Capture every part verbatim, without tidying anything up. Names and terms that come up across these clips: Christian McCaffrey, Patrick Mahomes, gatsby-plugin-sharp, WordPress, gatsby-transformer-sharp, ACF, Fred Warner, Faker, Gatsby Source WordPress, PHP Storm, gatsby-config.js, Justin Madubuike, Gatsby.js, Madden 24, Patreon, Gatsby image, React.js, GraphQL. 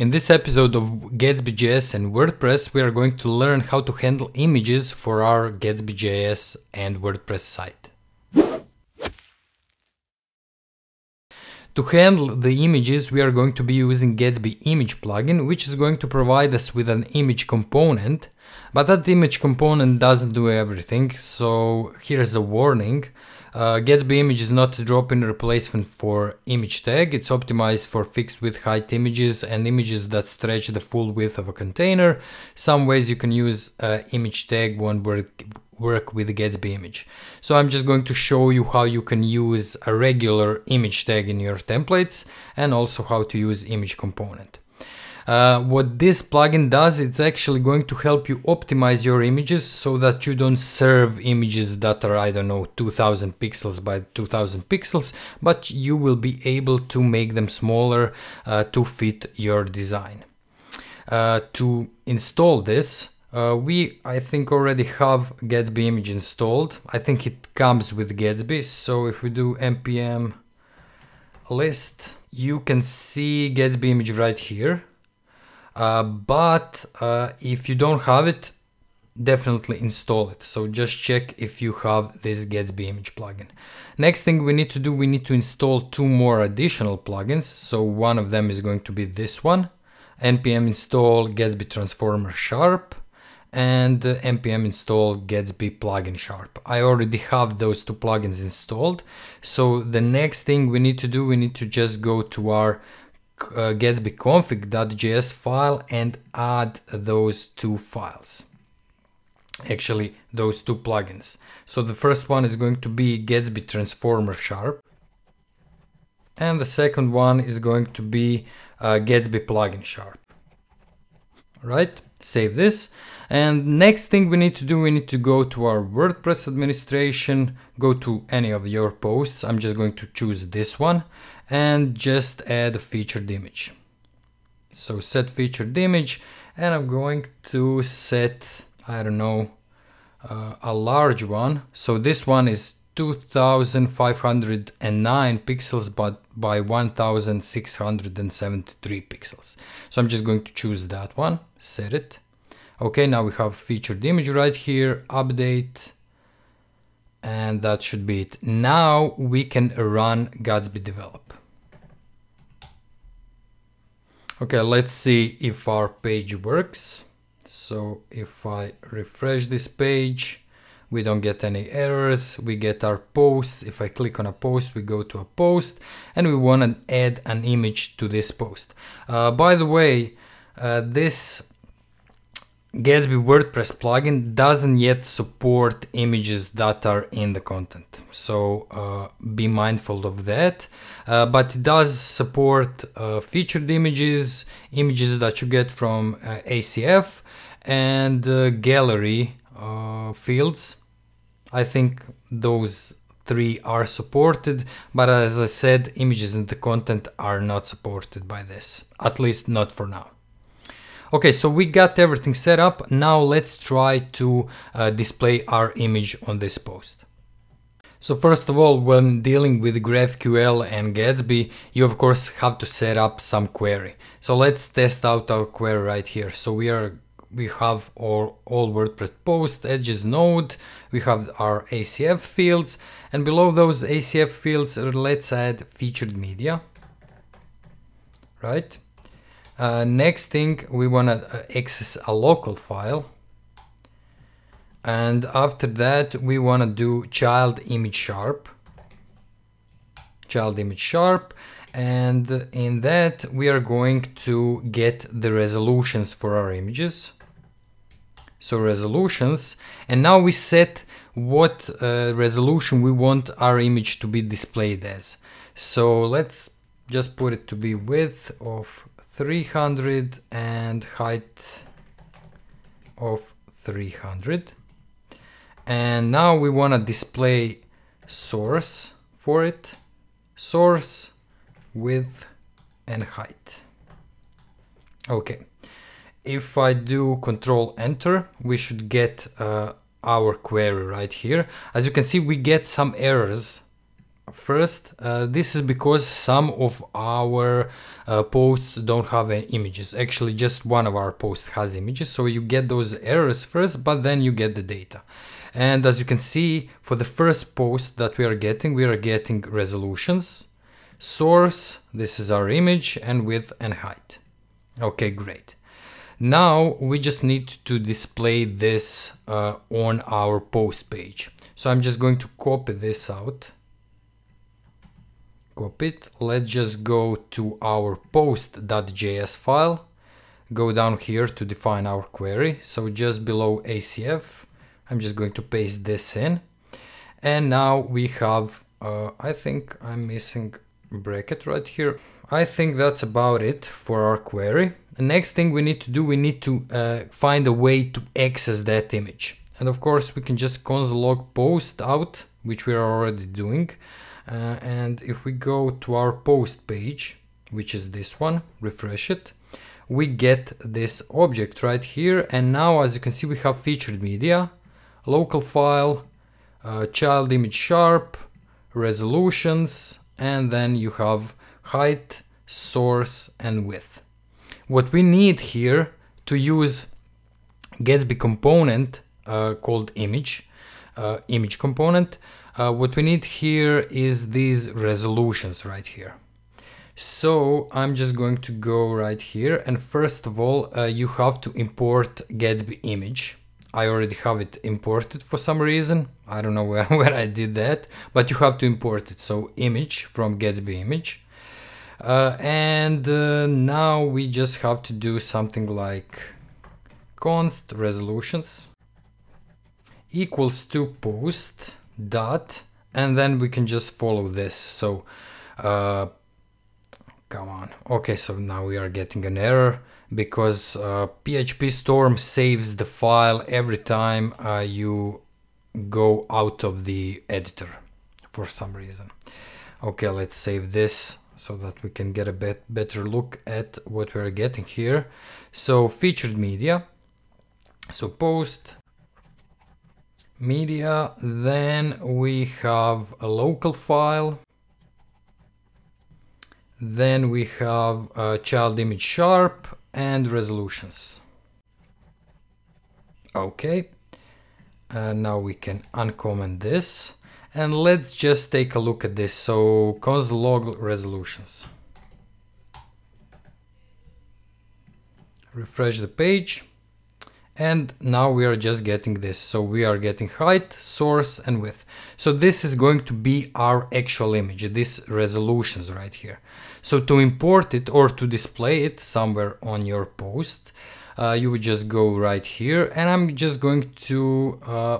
In this episode of Gatsby.js and WordPress, we are going to learn how to handle images for our Gatsby.js and WordPress site. To handle the images, we are going to be using Gatsby image plugin, which is going to provide us with an image component, but that image component doesn't do everything, so here's a warning. Uh, Gatsby image is not a drop-in replacement for image tag. It's optimized for fixed width height images and images that stretch the full width of a container. Some ways you can use uh, image tag won't work, work with the Gatsby image. So I'm just going to show you how you can use a regular image tag in your templates and also how to use image component. Uh, what this plugin does, it's actually going to help you optimize your images so that you don't serve images that are, I don't know, two thousand pixels by two thousand pixels, but you will be able to make them smaller uh, to fit your design. Uh, to install this, uh, we, I think, already have Gatsby image installed. I think it comes with Gatsby, so if we do npm list, you can see Gatsby image right here. Uh, but uh, if you don't have it, definitely install it. So just check if you have this Gatsby image plugin. Next thing we need to do, we need to install two more additional plugins. So one of them is going to be this one, npm install gatsby-transformer-sharp and npm install gatsby-plugin-sharp. I already have those two plugins installed. So the next thing we need to do, we need to just go to our Uh, gatsby-config.js file and add those two files, actually those two plugins. So the first one is going to be gatsby-transformer-sharp and the second one is going to be uh, gatsby-plugin-sharp. Right, save this, and next thing we need to do, we need to go to our WordPress administration, go to any of your posts, I'm just going to choose this one, and just add a featured image. So set featured image, and I'm going to set, I don't know, uh, a large one. So this one is two thousand five hundred nine pixels but by one thousand six hundred seventy-three pixels. So I'm just going to choose that one, set it. Okay, now we have featured image right here, update, and that should be it. Now we can run Gatsby develop. Okay, let's see if our page works. So if I refresh this page, we don't get any errors, we get our posts. If I click on a post, we go to a post and we want to add an image to this post. Uh, by the way, uh, this Gatsby WordPress plugin doesn't yet support images that are in the content. So uh, be mindful of that, uh, but it does support uh, featured images, images that you get from uh, A C F and uh, gallery uh, fields. I think those three are supported, but as I said, images in the content are not supported by this, at least not for now. Okay, so we got everything set up. Now let's try to uh, display our image on this post. So first of all, when dealing with GraphQL and Gatsby, you of course have to set up some query. So let's test out our query right here. So we are we have our all WordPress post, edges node, we have our A C F fields, and below those A C F fields, let's add featured media, right? Uh, next thing, we want to access a local file. And after that, we want to do child image sharp. Child image sharp. And in that, we are going to get the resolutions for our images. So resolutions. And now we set what uh, resolution we want our image to be displayed as. So let's just put it to be width of three hundred and height of three hundred, and now we want to display source for it, source, width and height. Okay, if I do control enter, we should get uh, our query right here. As you can see, we get some errors First, uh, this is because some of our uh, posts don't have uh, images. Actually, just one of our posts has images, so you get those errors first, but then you get the data. And as you can see, for the first post that we are getting, we are getting resolutions, source, this is our image, and width and height. Okay, great. Now we just need to display this uh, on our post page. So I'm just going to copy this out. Copy it. Let's just go to our post.js file. Go down here to define our query. So just below A C F, I'm just going to paste this in. And now we have, uh, I think I'm missing bracket right here. I think that's about it for our query. The next thing we need to do, we need to uh, find a way to access that image. And of course we can just console.log post out, which we are already doing. Uh, and if we go to our post page, which is this one, refresh it, we get this object right here. And now, as you can see, we have featured media, local file, uh, child image sharp, resolutions, and then you have height, source, and width. What we need here to use Gatsby component uh, called image, uh, image component, uh, what we need here is these resolutions right here. So I'm just going to go right here, and first of all, uh, you have to import Gatsby image. I already have it imported for some reason. I don't know where, where I did that, but you have to import it. So image from Gatsby image. Uh, and uh, now we just have to do something like const resolutions equals to post dot, and then we can just follow this. So uh, come on. Okay, so now we are getting an error, because uh, P H P Storm saves the file every time uh, you go out of the editor for some reason. Okay, let's save this so that we can get a bit better look at what we're getting here. So featured media, so post media, then we have a local file, then we have a child image sharp, and resolutions. Okay, uh, now we can uncomment this, and let's just take a look at this. So console.log resolutions, refresh the page, and now we are just getting this. So we are getting height, source, and width. So this is going to be our actual image, these resolutions right here. So to import it or to display it somewhere on your post, uh, you would just go right here, and I'm just going to uh,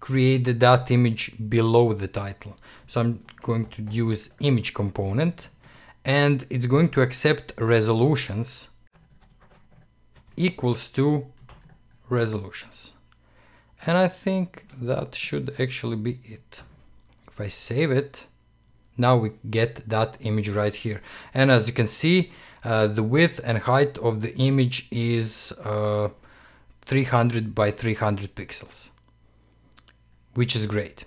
create the dot image below the title. So I'm going to use image component, and it's going to accept resolutions equals to resolutions. And I think that should actually be it. If I save it, now we get that image right here. And as you can see, uh, the width and height of the image is uh, three hundred by three hundred pixels, which is great.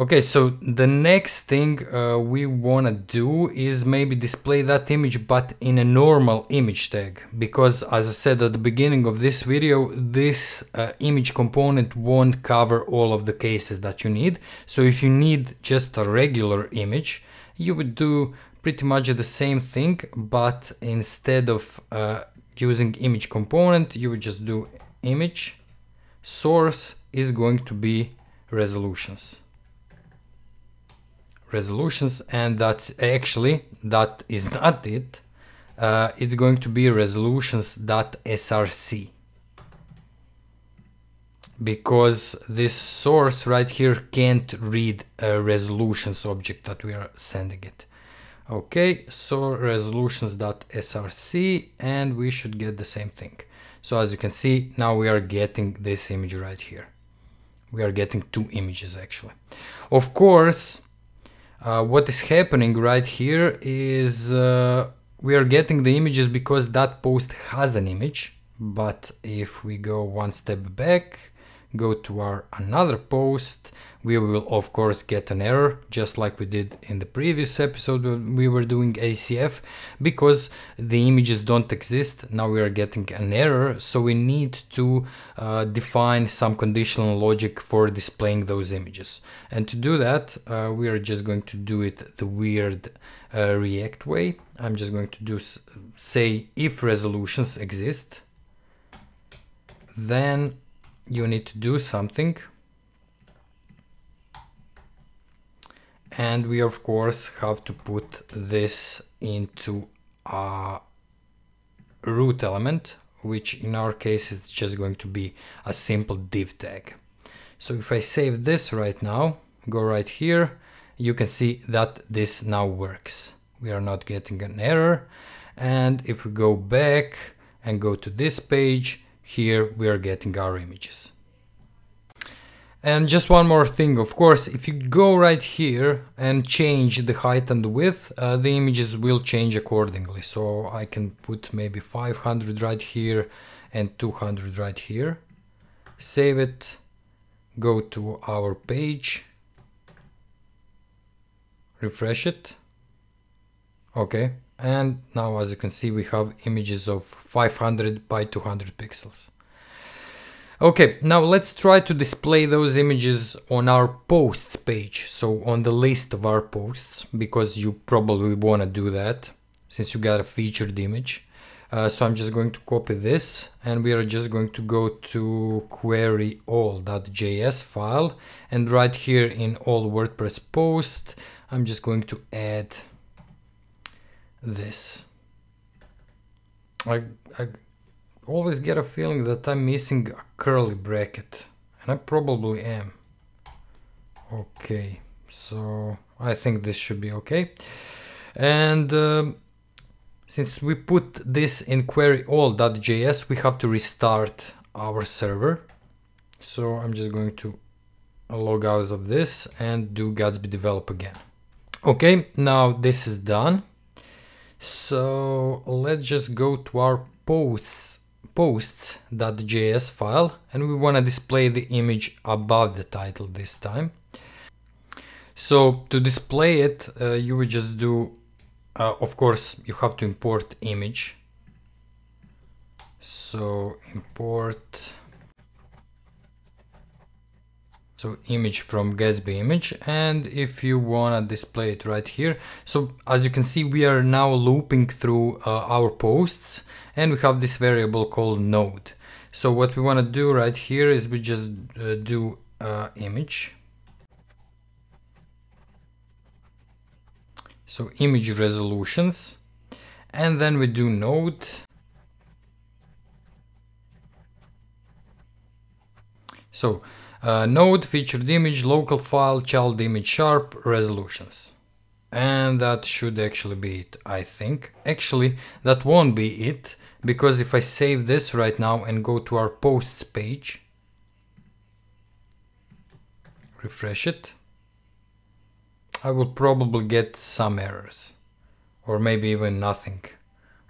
Okay, so the next thing uh, we want to do is maybe display that image, but in a normal image tag, because as I said at the beginning of this video, this uh, image component won't cover all of the cases that you need. So if you need just a regular image, you would do pretty much the same thing, but instead of uh, using image component, you would just do image, source is going to be resolutions. Resolutions, and that's actually, that is not it. Uh, it's going to be resolutions.src, because this source right here can't read a resolutions object that we are sending it. Okay, so resolutions.src, and we should get the same thing. So as you can see, now we are getting this image right here. We are getting two images actually. Of course, Uh, what is happening right here is uh, we are getting the images because that post has an image. But if we go one step back, go to our another post, we will of course get an error, just like we did in the previous episode when we were doing A C F, because the images don't exist. Now we are getting an error, so we need to uh, define some conditional logic for displaying those images. And to do that, uh, we are just going to do it the weird uh, React way. I'm just going to do say if resolutions exist, then you need to do something, and we of course have to put this into a root element, which in our case is just going to be a simple div tag. So if I save this right now, go right here, you can see that this now works. We are not getting an error, and if we go back and go to this page, here we are getting our images. And just one more thing, of course, if you go right here and change the height and the width, uh, the images will change accordingly. So I can put maybe five hundred right here and two hundred right here. Save it, go to our page, refresh it. Okay, and now as you can see, we have images of five hundred by two hundred pixels. Okay, now let's try to display those images on our posts page, so on the list of our posts, because you probably want to do that since you got a featured image. Uh, so I'm just going to copy this, and we are just going to go to query all dot J S file, and right here in all WordPress post, I'm just going to add this. I, I always get a feeling that I'm missing a curly bracket, and I probably am. Okay, so I think this should be okay. And um, since we put this in query all dot J S, we have to restart our server. So I'm just going to log out of this and do Gatsby develop again. Okay, now this is done. So let's just go to our posts posts.js file, and we want to display the image above the title this time. So to display it, uh, you would just do, uh, of course, you have to import image. So import, so image from Gatsby image, and if you wanna display it right here. So as you can see, we are now looping through uh, our posts, and we have this variable called node. So what we wanna do right here is we just uh, do uh, image. So image resolutions, and then we do node. So Uh, node, featured image, local file, child image, sharp, resolutions. And that should actually be it, I think. Actually, that won't be it, because if I save this right now and go to our posts page, refresh it, I will probably get some errors, or maybe even nothing.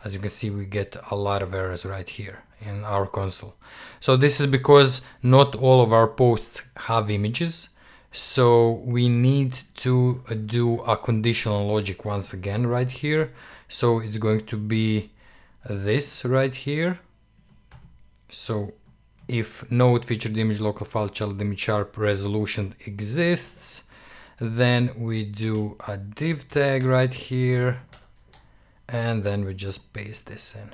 As you can see, we get a lot of errors right here in our console. So this is because not all of our posts have images. So we need to do a conditional logic once again right here. So it's going to be this right here. So if node, featured image, local file, child image, sharp, resolution exists, then we do a div tag right here. And then we just paste this in.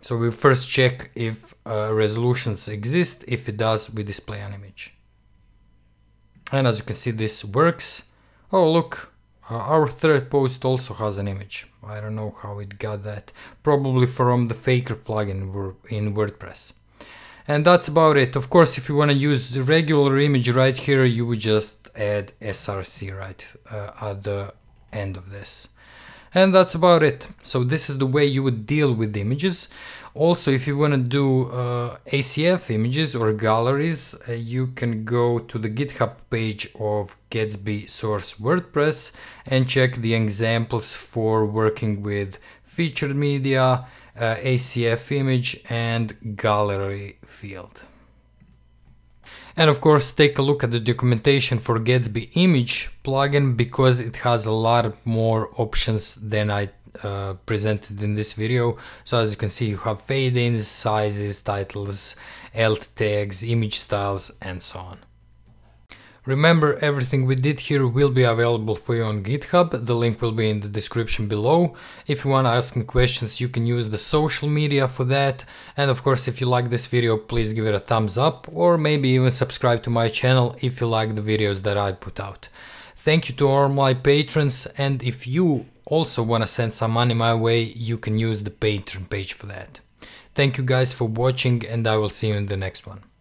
So we first check if uh, resolutions exist. If it does, we display an image. And as you can see, this works. Oh, look, uh, our third post also has an image. I don't know how it got that. Probably from the Faker plugin in WordPress. And that's about it. Of course, if you want to use the regular image right here, you would just add S R C right uh, at the end of this. And that's about it. So this is the way you would deal with images. Also, if you want to do uh, A C F images or galleries, uh, you can go to the GitHub page of Gatsby Source WordPress and check the examples for working with featured media uh, A C F image and gallery field. And of course, take a look at the documentation for Gatsby image plugin, because it has a lot more options than I uh, presented in this video. So as you can see, you have fade-ins, sizes, titles, alt tags, image styles, and so on. Remember, everything we did here will be available for you on GitHub. The link will be in the description below. If you want to ask me questions, you can use the social media for that. And of course, if you like this video, please give it a thumbs up, or maybe even subscribe to my channel if you like the videos that I put out. Thank you to all my patrons, and if you also want to send some money my way, you can use the Patreon page for that. Thank you guys for watching, and I will see you in the next one.